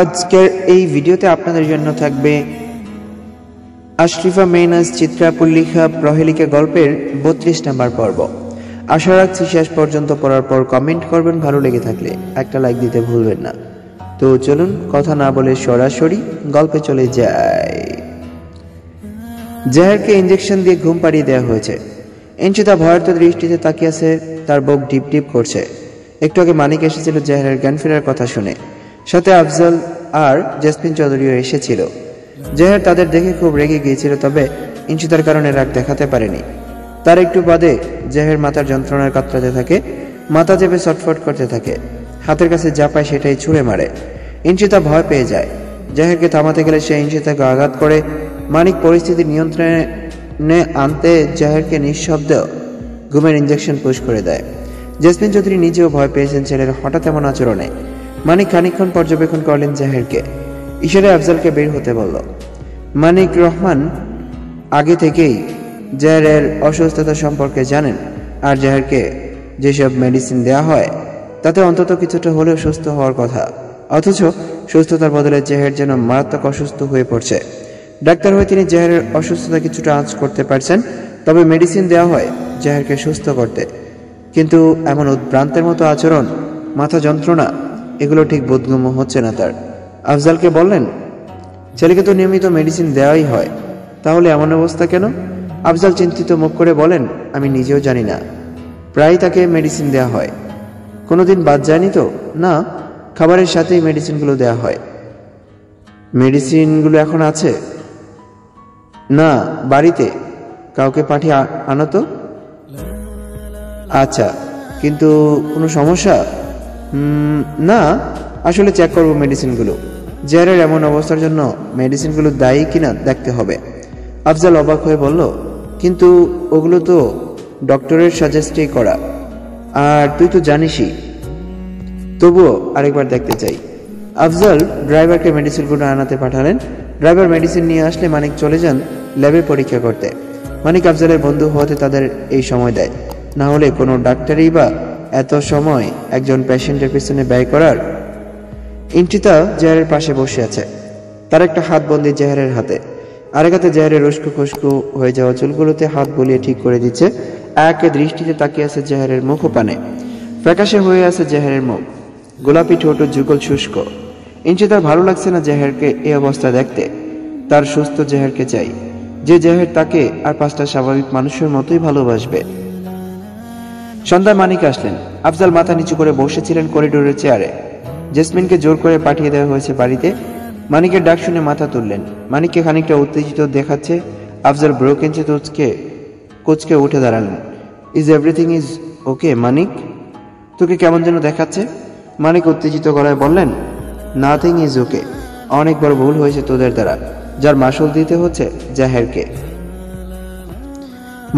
আজকের এই ভিডিওতে আপনাদের জন্য থাকবে আশরিফা মেহনাজ চিত্রাপুর লেখা প্রহেলিকা গল্পের 32 নম্বর পর্ব। আশা রাখছি শেষ পর্যন্ত পড়ার পর কমেন্ট করবেন, ভালো লেগে থাকলে একটা লাইক দিতে ভুলবেন না। তো চলুন কথা না বলে সরাসরি গল্পে চলে যাই। জাহেরকে ইঞ্জেকশন দিয়ে ঘুম পাড়িয়ে দেওয়া হয়েছে। ইঞ্চিতা ভয়ার্ত দৃষ্টিতে তাকিয়ে আছে, তার বুক ডিপ ডিপ করছে। একটু আগে মানিক এসেছিল জাহেরের জ্ঞান ফেরার কথা শুনে, সাথে আফজল আর জেসমিন চৌধুরীও এসেছিল। জাহের তাদের দেখে খুব রেগে গিয়েছিল, তবে ইঞ্চিতার কারণে রাগ দেখাতে পারেনি। তার একটু বাদে জাহের মাথার যন্ত্রণার কাতরাতে থাকে, মাথা চেপে ছটফট করতে থাকে, হাতের কাছে যা পায় সেটাই ছুঁড়ে মারে। ইঞ্চিতা ভয় পেয়ে যায়। জাহেরকে থামাতে গেলে সে ইঞ্চিতাকে আঘাত করে। মানিক পরিস্থিতি নিয়ন্ত্রণে আনতে জাহেরকে নিঃশব্দে ঘুমের ইঞ্জেকশন পুশ করে দেয়। জেসমিন চৌধুরী নিজেও ভয় পেয়েছেন ছেলের হঠাৎ এমন আচরণে। মানিক খানিকক্ষণ পর্যবেক্ষণ করলেন জাহেরকে, ইশারে আফজলকে বের হতে বলল। মানিক রহমান আগে থেকেই জাহেরের অসুস্থতা সম্পর্কে জানেন, আর জাহেরকে যেসব মেডিসিন দেওয়া হয় তাতে অন্তত কিছুটা হলেও সুস্থ হওয়ার কথা। অথচ সুস্থতার বদলে জাহের যেন মারাত্মক অসুস্থ হয়ে পড়ছে। ডাক্তার হয়ে তিনি জাহেরের অসুস্থতা কিছুটা আঁচ করতে পারছেন, তবে মেডিসিন দেওয়া হয় জাহেরকে সুস্থ করতে। কিন্তু এমন উদ্ভ্রান্তের মতো আচরণ, মাথা যন্ত্রণা, এগুলো ঠিক বোধগম্য হচ্ছে না তার। আফজালকে বললেন, ছেলেকে তো নিয়মিত মেডিসিন দেওয়াই হয়, তাহলে এমন অবস্থা কেন? আফজাল চিন্তিত মুখ করে বলেন, আমি নিজেও জানি না, প্রায় তাকে মেডিসিন দেওয়া হয়। কোনোদিন বাদ যায়নি তো? না, খাবারের সাথেই মেডিসিনগুলো দেওয়া হয়। মেডিসিনগুলো এখন আছে? না, বাড়িতে কাউকে পাঠিয়ে আনো তো। আচ্ছা, কিন্তু কোনো সমস্যা? না, আসলে চেক করবো মেডিসিনগুলো। জাহেরের এমন অবস্থার জন্য মেডিসিনগুলো দায়ী কিনা দেখতে হবে। আফজাল অবাক হয়ে বলল, কিন্তু ওগুলো তো ডক্টরের সাজেস্টেই করা, আর তুই তো জানিসই। তবুও আরেকবার দেখতে চাই। আফজাল ড্রাইভারকে মেডিসিনগুলো আনাতে পাঠালেন। ড্রাইভার মেডিসিন নিয়ে আসলে মানিক চলে যান ল্যাবে পরীক্ষা করতে। মানিক আফজালের বন্ধু হতে তাদের এই সময় দেয়, না হলে কোনো ডাক্তারই বা এত সময় একজন পেশেন্টের পিছনে ব্যয় করার? ইঞ্চিতা জাহেরের পাশে বসে আছে, তার একটা হাত বন্দি জাহেরের হাতে, আরেক হাতে জাহেরের উস্কো খুস্কো হয়ে যাওয়া চুলগুলোতে হাত বলিয়ে ঠিক করে দিচ্ছে। একে দৃষ্টিতে তাকিয়ে আছে জাহেরের মুখ, পানে ফ্যাকাশে হয়ে আছে জাহেরের মুখ, গোলাপি ঠোঁট, যুগল শুষ্ক। ইঞ্চিতার ভালো লাগছে না জাহেরকে এই অবস্থা দেখতে। তার সুস্থ জাহেরকে চাই, যে জাহের তাকে আর পাঁচটা স্বাভাবিক মানুষের মতোই ভালোবাসবে। সন্ধ্যায় মানিক আসলেন। আফজাল মাথা নিচু করে বসেছিলেন করিডোরের চেয়ারে। জেসমিনকে জোর করে পাঠিয়ে দেওয়া হয়েছে বাড়িতে। মানিকের ডাক শুনে মাথা তুললেন। মানিককে খানিকটা উত্তেজিত দেখাচ্ছে। আফজাল ব্রোকেঞ্চে কোচকে উঠে দাঁড়ালেন। Is everything is okay Manik? তোকে কেমন যেন দেখাচ্ছে। মানিক উত্তেজিত গলায় বললেন, নাথিং ইজ ওকে, অনেক বড় ভুল হয়েছে তোদের দ্বারা, যার মাসুল দিতে হচ্ছে জাহেরকে।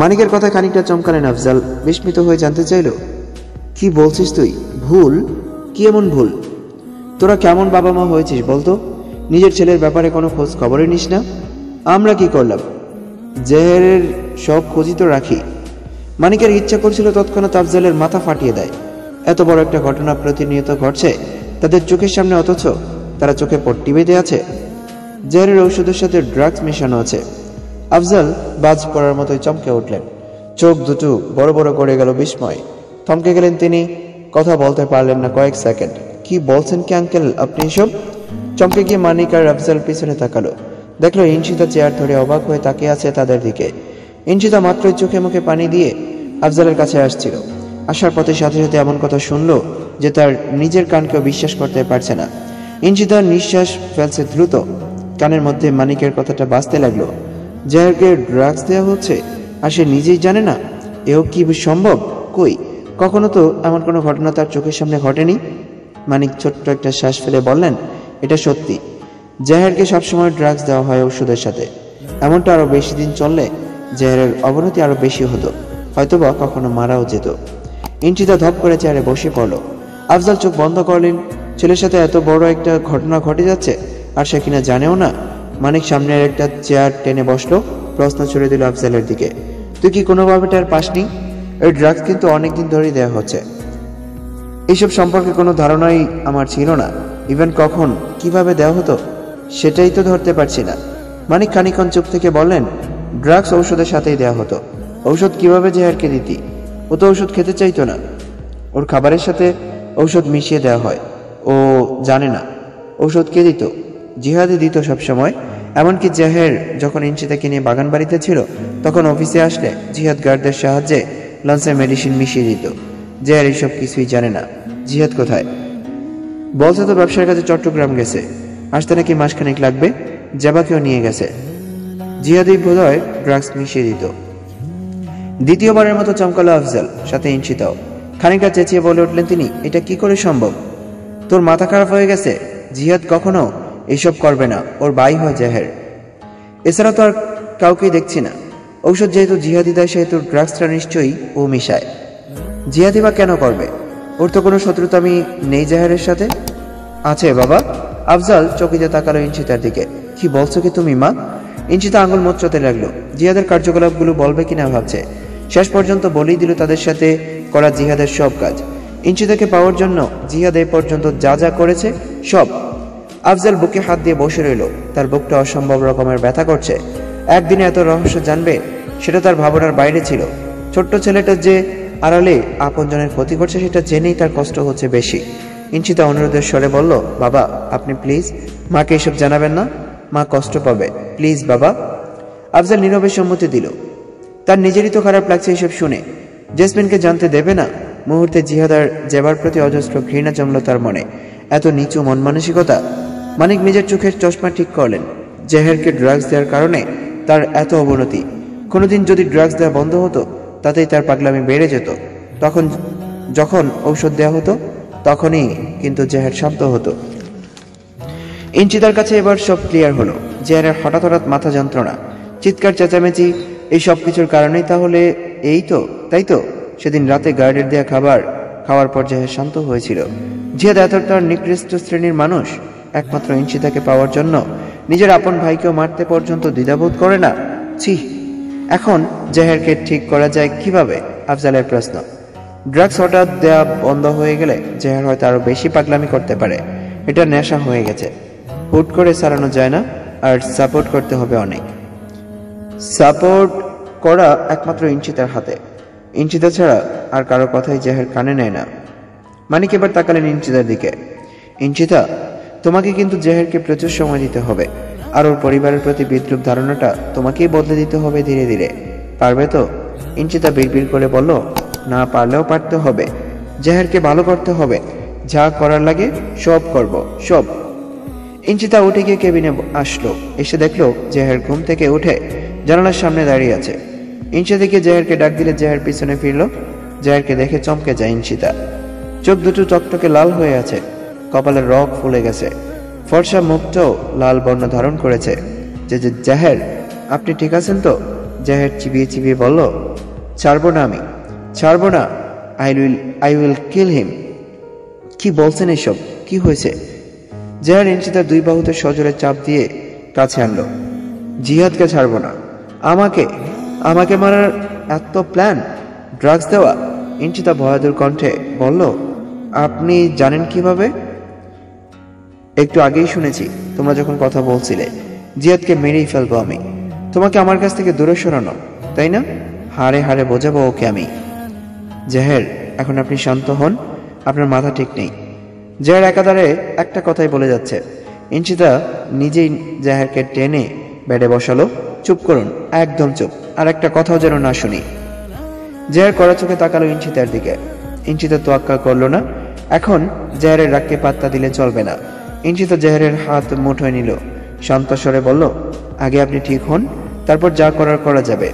মানিকের কথা খানিকটা চমকালেন আফজাল, বিস্মিত হয়ে জানতে চাইল, কি বলছিস তুই? ভুল? কি এমন ভুল? তোরা কেমন বাবা মা হয়েছিস বলতো? নিজের ছেলের ব্যাপারে কোনো খোঁজ খবরই নিস না। আমরা কি করলাম? জাহেরের সব খোঁজই তো রাখি। মানিকের ইচ্ছা করছিল তৎক্ষণাৎ আফজালের মাথা ফাটিয়ে দেয়। এত বড় একটা ঘটনা প্রতিনিয়ত ঘটছে তাদের চোখের সামনে, অথচ তারা চোখে পট্টি বেঁধে আছে। জাহেরের ঔষধের সাথে ড্রাগস মেশানো আছে। আফজাল বাজ পড়ার মতোই চমকে উঠলেন, চোখ দুটো বড় বড় করে গেল বিস্ময়ে। থমকে গেলেন তিনি, কথা বলতে পারলেন না কয়েক সেকেন্ড। কি বলছেন কি আঙ্কেল আপনি এসব? চমকে গিয়ে মানিক আর আফজাল পিছনে তাকালো, দেখলো ইনশিতা চেয়ার ধরে অবাক হয়ে তাকিয়ে আছে তাদের দিকে। ইনশিতা মাত্রই চোখে মুখে পানি দিয়ে আফজালের কাছে আসছিল। আসার পথে সাথে সাথে এমন কথা শুনলো যে তার নিজের কানকেও বিশ্বাস করতে পারছে না। ইনশিতা নিঃশ্বাস ফেলছে দ্রুত। কানের মধ্যে মানিকের কথাটা বাজতে লাগলো, জাহেরকে ড্রাগস দেওয়া হচ্ছে আর সে নিজেই জানে না। এও কি সম্ভব? কই, কখনো তো এমন কোনো ঘটনা তার চোখের সামনে ঘটেনি। মানিক ছোট্ট একটা শ্বাস ফেলে বললেন, এটা সত্যি, জাহেরকে সবসময় ড্রাগস দেওয়া হয় ওষুধের সাথে। এমনটা আরও বেশি দিন চললে জাহেরের অবনতি আরও বেশি হতো, হয়তোবা কখনো মারাও যেত। ইঞ্চিতা ধপ করে চেয়ারে বসে পড়ল। আফজাল চোখ বন্ধ করলেন। ছেলের সাথে এত বড় একটা ঘটনা ঘটে যাচ্ছে আর সে কিনা জানেও না। মানিক সামনের একটা চেয়ার টেনে বসলো, প্রশ্ন ছুড়ে দিল আফজালের দিকে, তুই কি কোনোভাবে তার পাসনি? এই ড্রাগস কিন্তু অনেকদিন ধরেই দেওয়া হচ্ছে, এইসব সম্পর্কে কোনো ধারণাই আমার ছিল না। इवेन कখন কিভাবে দেওয়া হতো সেটাই তো ধরতে পারছি না। মানিক খানিকক্ষণ চুপ থেকে বলেন, ড্রাগস ঔষধের সাথেই দেওয়া হতো। ঔষধ কিভাবে জেহারকে দিতি? ও তো ঔষধ খেতে চাইতো না, ওর খাবারের সাথে ঔষধ মিশিয়ে দেওয়া হয়। ও জানে না ঔষধ কে দিত। জিহাদি দিত সবসময়, এমনকি জেহের যখন ইনশিতাকে নিয়ে বাগান বাড়িতে ছিল তখন অফিসে আসলে জিহাদ গার্ডদের সাহায্যে লাঞ্চে মেডিসিন মিশিয়ে দিত। জেহের এইসব কিছুই জানে না। জিহাদ কোথায়? বলছে তো ব্যবসার কাছে চট্টগ্রাম গেছে, আসতে নাকি মাসখানেক লাগবে। জাবাকেও নিয়ে গেছে। জিহাদি বোধহয় ড্রাগস মিশিয়ে দিত। দ্বিতীয়বারের মতো চমকালো আফজাল, সাথে ইনশিতাও। খানিকটা চেঁচিয়ে বলে উঠলেন তিনি, এটা কি করে সম্ভব? তোর মাথা খারাপ হয়ে গেছে? জিহাদ কখনো এইসব করবে না, ওর বাই হয় জেহের। এছাড়া তো আর কাউকেই দেখছি না। ঔষধ যেহেতু জিহাদি দেয় সেহেতু ড্রাগসটা নিশ্চয়ই ও মিশায়। জিহাদি বা কেন করবে? ওর তো কোনো শত্রুতা আমি নেই জেহেরের সাথে। আছে বাবা। আফজাল চকিতে তাকালো ইনশিতার দিকে। কি বলছো কি তুমি মা? ইনশিতা আঙুল মোচড়াতে লাগলো। জিহাদের কার্যকলাপগুলো বলবে কিনা ভাবছে। শেষ পর্যন্ত বলেই দিল তাদের সাথে করা জিহাদের সব কাজ। ইনশিতাকে পাওয়ার জন্য জিহাদ এই পর্যন্ত যা যা করেছে সব। আফজাল বুকে হাত দিয়ে বসে রইল। তার বুকটা অসম্ভব রকমের ব্যথা করছে। একদিনে এত রহস্য জানবে সেটা তার ভাবনার বাইরে ছিল। ছোট্ট ছেলেটার যে আড়ালে আপনজনের ক্ষতি করছে সেটা জেনেই তার কষ্ট হচ্ছে বেশি। ইনশিতা অনুরোধের স্বরে বলল, বাবা আপনি প্লিজ মাকে এসব জানাবেন না, মা কষ্ট পাবে, প্লিজ বাবা। আফজাল নীরবে সম্মতি দিল। তার নিজেরই তো খারাপ লাগছে এসব শুনে। জেসমিনকে জানতে দেবে না। মুহূর্তে জিহাদার জেবার প্রতি অজস্র ঘৃণা জমল তার মনে। এত নিচু মন মানসিকতা। মানিক নিজের চোখের চশমা ঠিক করলেন। জেহেরকে ড্রাগস দেওয়ার কারণে তার এত অবনতি। কোনোদিন যদি ড্রাগস দেওয়া বন্ধ হতো তাতেই তার পাগলামি বেড়ে যেত। তখন যখন ঔষধ দেওয়া হতো তখনই কিন্তু জেহের শান্ত হতো। ইনশিতার কাছে এবার সব ক্লিয়ার হলো। জেহেরের হঠাৎ হঠাৎ মাথা যন্ত্রণা, চিৎকার, চেঁচামেচি, এই সব কিছুর কারণেই তাহলে এই তো, তাই তো সেদিন রাতে গার্ডের দেওয়া খাবার খাওয়ার পর জেহের শান্ত হয়েছিল। জিহাদ এতটার নিকৃষ্ট শ্রেণীর মানুষ, একমাত্র ইনশিতাকে পাওয়ার জন্য নিজের আপন ভাইকেও মারতে পর্যন্ত দ্বিধাবোধ করে না। ছি, এখন জেহেরকে ঠিক করা যায় কিভাবে? আফজালের প্রশ্ন। ড্রাগস হঠাৎ দেওয়া বন্ধ হয়ে গেলে জেহের হয়তো আরও বেশি পাগলামি করতে পারে। এটা নেশা হয়ে গেছে, হুট করে সারানো যায় না, আর সাপোর্ট করতে হবে অনেক। সাপোর্ট করা একমাত্র ইনশিতার হাতে। ইনশিতা ছাড়া আর কারো কথাই জেহের কানে নেয় না। মানিক এবার তাকালেন ইনশিতার দিকে। ইনশিতা, তোমাকে কিন্তু জেহেরকে প্রচুর সময় দিতে হবে, আর ওর পরিবারের প্রতি বিদ্রুপ ধারণাটা তোমাকেই বদলে দিতে হবে ধীরে ধীরে। পারবে তো? ইনশিতা বিড়বিড় করে বলল, না পারলেও পারতে হবে, জেহেরকে ভালো করতে হবে, যা করার লাগে সব করব, সব। ইনশিতা উঠে গিয়ে কেবিনে আসলো। এসে দেখলো জেহের ঘুম থেকে উঠে জানালার সামনে দাঁড়িয়ে আছে। ইনশিতাকে জেহেরকে ডাক দিলে জেহের পিছনে ফিরলো। জেহেরকে দেখে চমকে যায় ইনশিতা। চোখ দুটো টকটকে লাল হয়ে আছে, কপালের রগ ফুলে গেছে, ফর্সা মুখটাও লাল বর্ণ ধারণ করেছে। যে জেহের, আপনি ঠিক আছেন তো? জেহের চিবিয়ে চিবিয়ে বলল, ছাড়বো না আমি, ছাড়বো না, আই উইল কিল হিম। কি বলছেন এসব? কি হয়েছে? জেহের ইনশিতার দুই বাহুতে সজোরে চাপ দিয়ে কাছে আনলো। জিহাদকে ছাড়বো না, আমাকে আমাকে মারার এত প্ল্যান, ড্রাগস দেওয়া। ইনশিতা ভয়াতুর কণ্ঠে বলল, আপনি জানেন কিভাবে? একটু আগেই শুনেছি তোমরা যখন কথা বলছিলে জিহাদকে মেরেই ফেলবো আমি, তোমাকে আমার কাছ থেকে দূরে সরানো, তাই না? হাড়ে হাড়ে বোঝাবো ওকে আমি। জেহের, এখন আপনি শান্ত হন, আপনার মাথা ঠিক নেই। জেহের একাধারে একটা কথাই বলে যাচ্ছে। ইনশিতা নিজেই জেহেরকে টেনে বেডে বসালো। চুপ করুন, একদম চুপ, আর একটা কথাও যেন না শুনি। জেহের কড়া চোখে তাকালো ইনশিতার দিকে। ইনশিতা তোয়াক্কা করলো না। এখন জেহেরের রাগকে পাত্তা দিলে চলবে না। ইনশিতা জেহেরের হাত মুঠোয় নিল। শান্ত স্বরে বলল, আগে আপনি ঠিক হন, তারপর যা করার করা যাবে।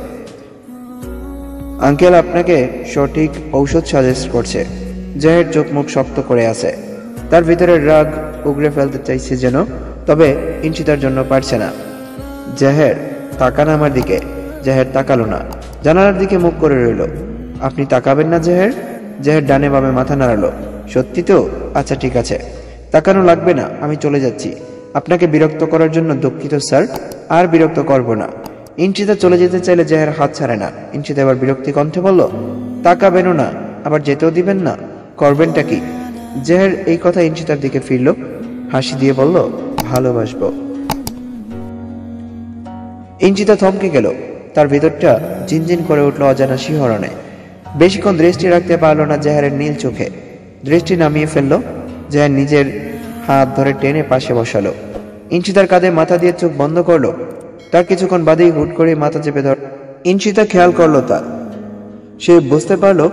আঙ্কেল আপনাকে সঠিক ঔষধ সাজেস্ট করছে। জেহের চোখ মুখ শক্ত করে আছে, তার ভিতরের রাগ উগড়ে ফেলতে চাইছে যেন, তবে ইনশিতার জন্য পারছে না। জেহের, তাকান আমার দিকে। জেহের তাকালো না, জানালার দিকে মুখ করে রইল। আপনি তাকাবেন না জেহের? জেহের ডানে বামে মাথা নাড়ালো। সত্যি তো? আচ্ছা ঠিক আছে, তাকানো লাগবে না, আমি চলে যাচ্ছি। আপনাকে বিরক্ত করার জন্য দুঃখিত স্যার, আর বিরক্ত করব না। ইনশিতা চলে যেতে চাইলে জেহের হাত ছাড়ে না। ইনশিতা এবার বিরক্তি কণ্ঠে বলল, তাকাবেনও না, আবার যেতেও দিবেন না, করবেনটা কি? জেহের এই কথা ইনশিতার দিকে ফিরল। हासि दिए बोलो भालोबासबो। इंजिता थमके गेल, तार भीतरटा झिनझिन करे उठलो अजाना शिहरणे। बेशिक्षण दृष्टि राखते पारलो ना जहरेर नील चोखे। दृष्टि नामिये फेललो। जहर निजेर हाथ धरे टेने पाशे बसालो। इंचितार काँधे माथा दिये चोख बंद करलो। तार किछुक्षण बादेई हुट करे माथा चेपे धर। इंचिता खेयाल करलो तार, से बुझते पारलो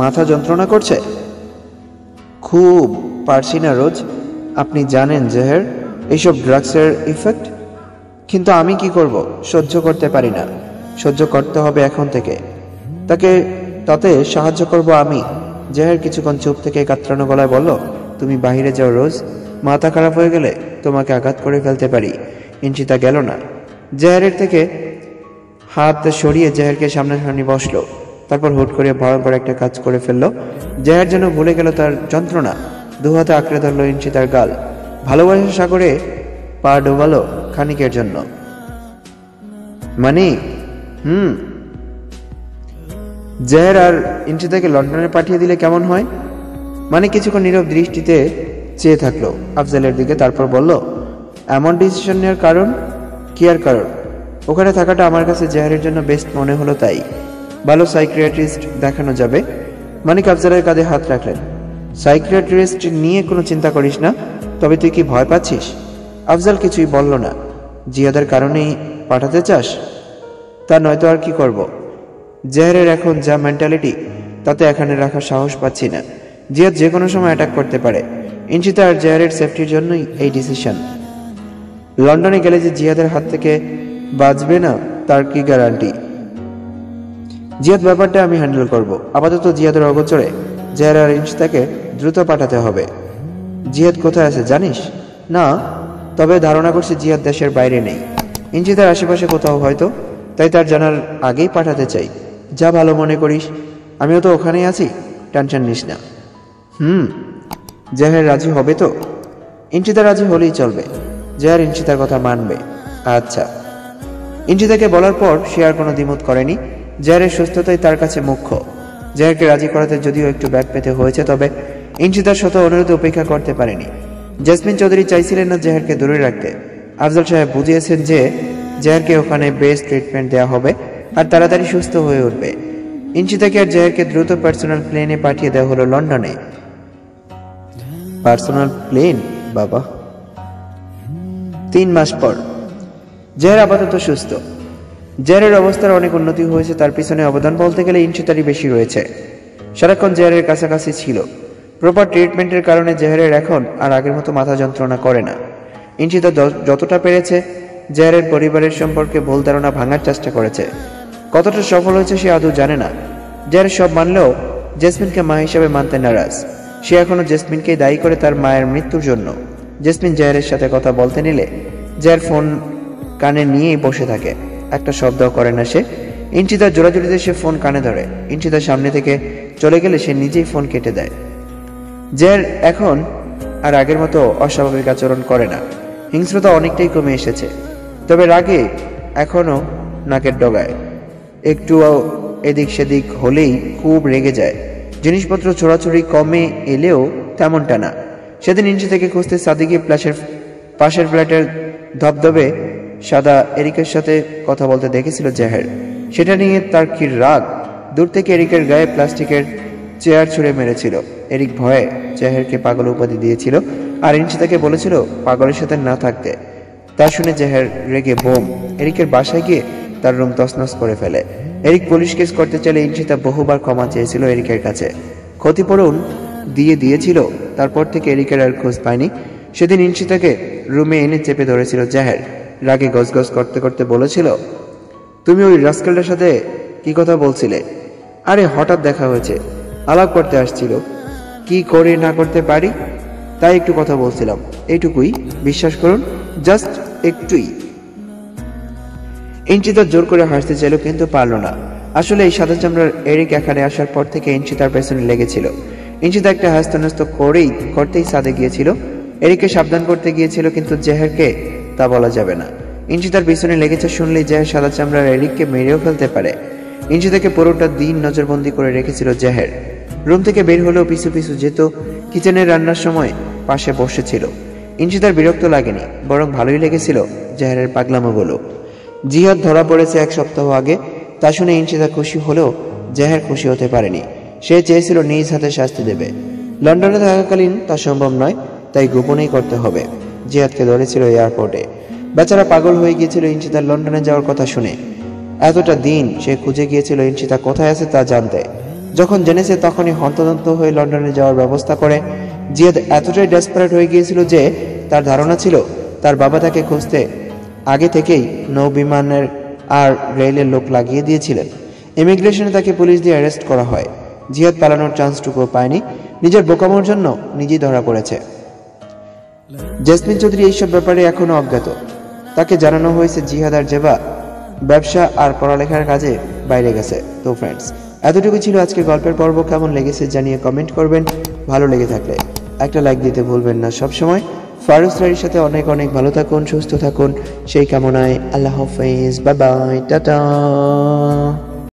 माथा जंत्रणा करछे। खूब पारछि ना रोज, आपनी जानेन जहर एसब ड्राग्सेर इफेक्ट, किन्तु आमी कि करब, सह्य करते पारि ना। सह्य करते होबे एखन थेके। ताके ताते साहाय्य करब आमी। जहर किछुक्षण चुप थेके कातरानो गलाय बोललो, तुमी बाहिरे जाओ रोज, माथा खाराप हये गेले तोमाके आघात करे फेलते पारि। इंचिता गेल ना। जहरेर थेके हाथ सरिये जहरके सामनासामनि बसलो। तारपर हुट करे भयंकर एकटा काज करे फेललो। जहर जेन भुले गेल तार जंत्रणा। दो हाथे आंकड़े धरलो इंचितार गाल। भालोबासार सागरे पा डुबालो खानिकेर जन्नो। मानी जहर आर इंचिताके लंडने पाठिये दिले केमन हय? मानी किछुक्षण नीरव दृष्टिते চেয়ে থাকলো আফজালের দিকে। তারপর বলল, এমন ডিসিশন নেওয়ার কারণ কি? আর কারণ ওখানে থাকাটা আমার কাছে জেহারের জন্য বেস্ট মনে হলো, তাই ভালো সাইকিয়াট্রিস্ট দেখানো যাবে। মানিক আফজালের কাঁধে হাত রাখলেন। সাইকিয়াট্রিস্ট নিয়ে কোনো চিন্তা করিস না। তবে তুই কি ভয় পাচ্ছিস? আফজাল কিছুই বলল না। জিয়াদের কারণেই পাঠাতে চাস? তা নয়তো আর কি করব। জেহারের এখন যা মেন্টালিটি, তাতে এখানে রাখার সাহস পাচ্ছি না। জিয়াদ যে কোনো সময় অ্যাটাক করতে পারে। इंचिता और जहर सेफ्टर जन्य ये डिसिशन। लंडने गेले जे जियादर हाथ थेके बाँचबे ना तार की ग्यारंटी। जियाद ब्यापारटा आमी हैंडल करब। आपातत जियादर अगोचरे जहर और इंचिताके द्रुत पाठाते हबे। जियाद कोथाय आछे जानिस ना? तबे धारणा करछि जियाद देशेर बाइरे नेई, इंचितार आशेपाशे कोथाओ हयतो। ताई तार जानार आगेई पाठाते चाई। जा भालो मने करिस, आमिओ तो ओखानेई आछि, टेंशन निस ना। जहर राजी होबे तो? इंचिता राजी होलेई चलबे। जहर इंचितार कथा मानबे। अच्छा। इंचिताके बोलार पर से आर कोनो द्विमत करेनी। जहरेर सुस्थताई तार काछे मुख्य। जहरके राजी कराते जदिओ एकटु ब्याक पेते हयेछे, तबे इंचितार शत अनुरोध उपेक्षा करते पारेनी। जैस्मिन चौधुरी चाइछिलेन ना जहरके दूरे राखते। अफजल साहेब बुझिয়েছেন যে जहरके ओखाने बेस्ट ट्रिटमेंट देওয়া হবে আর তাড়াতাড়ি সুস্থ হয়ে উঠবে। इंचिताके আর जहरকে দ্রুত পার্সোনাল প্লেনে পাঠিয়ে দেওয়া হলো লন্ডনে। पार्सोनल प्लेन बाबा। 3 मास पर जहर आपातत सुस्थ। जहरेर अवस्थार अनेक उन्नति हयेछे। तार पिछने अवदान बोलते गेले इंचितारই বেশি রয়েছে। সারাক্ষণ जहरेर কাছাকাছি ছিল। प्रपार ट्रिटमेंटेर कारणे जहरेर एखन आर आगेर मतो माथा जंत्रणा करे ना। इंचिता যতটা পেরেছে जहरेर পরিবারের সম্পর্কে ভুল ধারণা ভাঙার চেষ্টা করেছে। কতটা সফল হয়েছে সে আদৌ জানে না। जहर सब মানলেও জেসমিনকে মা হিসেবে মানতে नाराज। সে এখনো জেসমিনকে দায়ী করে তার মায়ের মৃত্যুর জন্য। জেসমিন জেহারের সাথে কথা বলতে নিলে জেহার ফোন কানে নিয়েই বসে থাকে। একটা শব্দও করে না সে। ইঞ্চিতার জোরাজুরিতে সে ফোন কানে ধরে। ইঞ্চিতার সামনে থেকে চলে গেলে সে নিজেই ফোন কেটে দেয়। জেহার এখন আর আগের মতো অস্বাভাবিক আচরণ করে না। হিংস্রতা অনেকটাই কমে এসেছে। তবে রাগে এখনও নাকের ডগায়। একটু এদিক সেদিক হলেই খুব রেগে যায়। জিনিসপত্র ছোড়াছড়ি কমে এলেও তেমনটা না। সেদিন ইঞ্চি থেকে খুঁজতে সাদিকে প্লাসের পাশের ফ্ল্যাটের ধবধবে সাদা এরিকের সাথে কথা বলতে দেখেছিল জেহার। সেটা নিয়ে তার কি রাগ! দূর থেকে এরিকের গায়ে প্লাস্টিকের চেয়ার ছুঁড়ে মেরেছিল। এরিক ভয়ে জেহারকে পাগল উপাধি দিয়েছিল আর ইঞ্চি তাকে বলেছিল পাগলের সাথে না থাকতে। তা শুনে জেহার রেগে বোম। এরিকের বাসায় গিয়ে তার রুম তছনছ করে ফেলে। এরিক পুলিশ কেস করতে চাইলে ইঞ্চিতা বহুবার ক্ষমা চেয়েছিল এরিকের কাছে। ক্ষতিপূরণ দিয়ে দিয়েছিল। তারপর থেকে এরিকের আর খোঁজ পায়নি। সেদিন ইঞ্চিতাকে রুমে এনে চেপে ধরেছিল জেহার। রাগে গজগজ করতে করতে বলেছিল, তুমি ওই রাস্কেলটার সাথে কি কথা বলছিলে? আরে হঠাৎ দেখা হয়েছে, আলাপ করতে আসছিল। কি করে না করতে পারি তাই একটু কথা বলছিলাম, এইটুকুই। বিশ্বাস করুন, জাস্ট একটুই। ইঞ্চিতা জোর করে হাসতে চাইল কিন্তু পারল না। আসলে এই সাদা চামড়ার এরিক এখানে আসার পর থেকে ইঞ্চিতার পেছনে লেগেছিল। ইঞ্চিতা একটা হাস্তান্যস্ত করতেই সাদে গিয়েছিল। এরিককে সাবধান করতে গিয়েছিল কিন্তু জেহারকে তা বলা যাবে না। ইঞ্চিতার পেছনে লেগেছে শুনলেই জেহার সাদা চামড়ার এরিককে মেরেও ফেলতে পারে। ইঞ্চিতাকে পুরোটা দিন নজরবন্দি করে রেখেছিল জেহার। রুম থেকে বের হলেও পিছু পিছু যেত। কিচেনের রান্নার সময় পাশে বসেছিল। ইঞ্জিদার বিরক্ত লাগেনি, বরং ভালোই লেগেছিল জাহেরের পাগলামোগুলো। জিহাদ ধরা পড়েছে এক সপ্তাহ আগে, তা শুনে ইঞ্জিদা খুশি হলেও জাহের খুশি হতে পারেনি। সে চেয়েছিল নিজ হাতে শাস্তি দেবে। লন্ডনে থাকাকালীন তা সম্ভব নয়, তাই গোপনেই করতে হবে। জিহাদকে ধরেছিল এয়ারপোর্টে। বেচারা পাগল হয়ে গিয়েছিল ইঞ্জিদার লন্ডনে যাওয়ার কথা শুনে। এতটা দিন সে খুঁজে গিয়েছিল ইঞ্জিদা কোথায় আছে তা জানতে। যখন জেনেছে তখনই হন্তদন্ত হয়ে লন্ডনে যাওয়ার ব্যবস্থা করে। জিহাদ এতটাই ডেসপারেট হয়ে গিয়েছিল যে তার ধারণা ছিল তার বাবা তাকে খুঁজতে আগে থেকেই নৌবিমানের আর রেলের লোক লাগিয়ে দিয়েছিলেন। ইমিগ্রেশনে তাকে পুলিশ দিয়ে অ্যারেস্ট করা হয়। জিহাদ পালানোর চান্সটুকুও পায়নি, নিজের বোকামোর জন্য নিজেই ধরা পড়েছে। জেসমিন চৌধুরী এইসব ব্যাপারে এখনও অজ্ঞাত। তাকে জানানো হয়েছে জিহাদ আর জেবা ব্যবসা আর পড়ালেখার কাজে বাইরে গেছে। তো ফ্রেন্ডস, এতটুকু ছিল আজকের গল্পের পর্ব। কেমন লেগেছে জানিয়ে কমেন্ট করবেন। ভালো লেগে থাকলে একটা লাইক দিতে ভুলবেন না। সবসময় ফারুক স্যারের সাথে অনেক অনেক ভালো থাকুন, সুস্থ থাকুন, সেই কামনায় আল্লাহ হাফেজ। Bye bye, tata.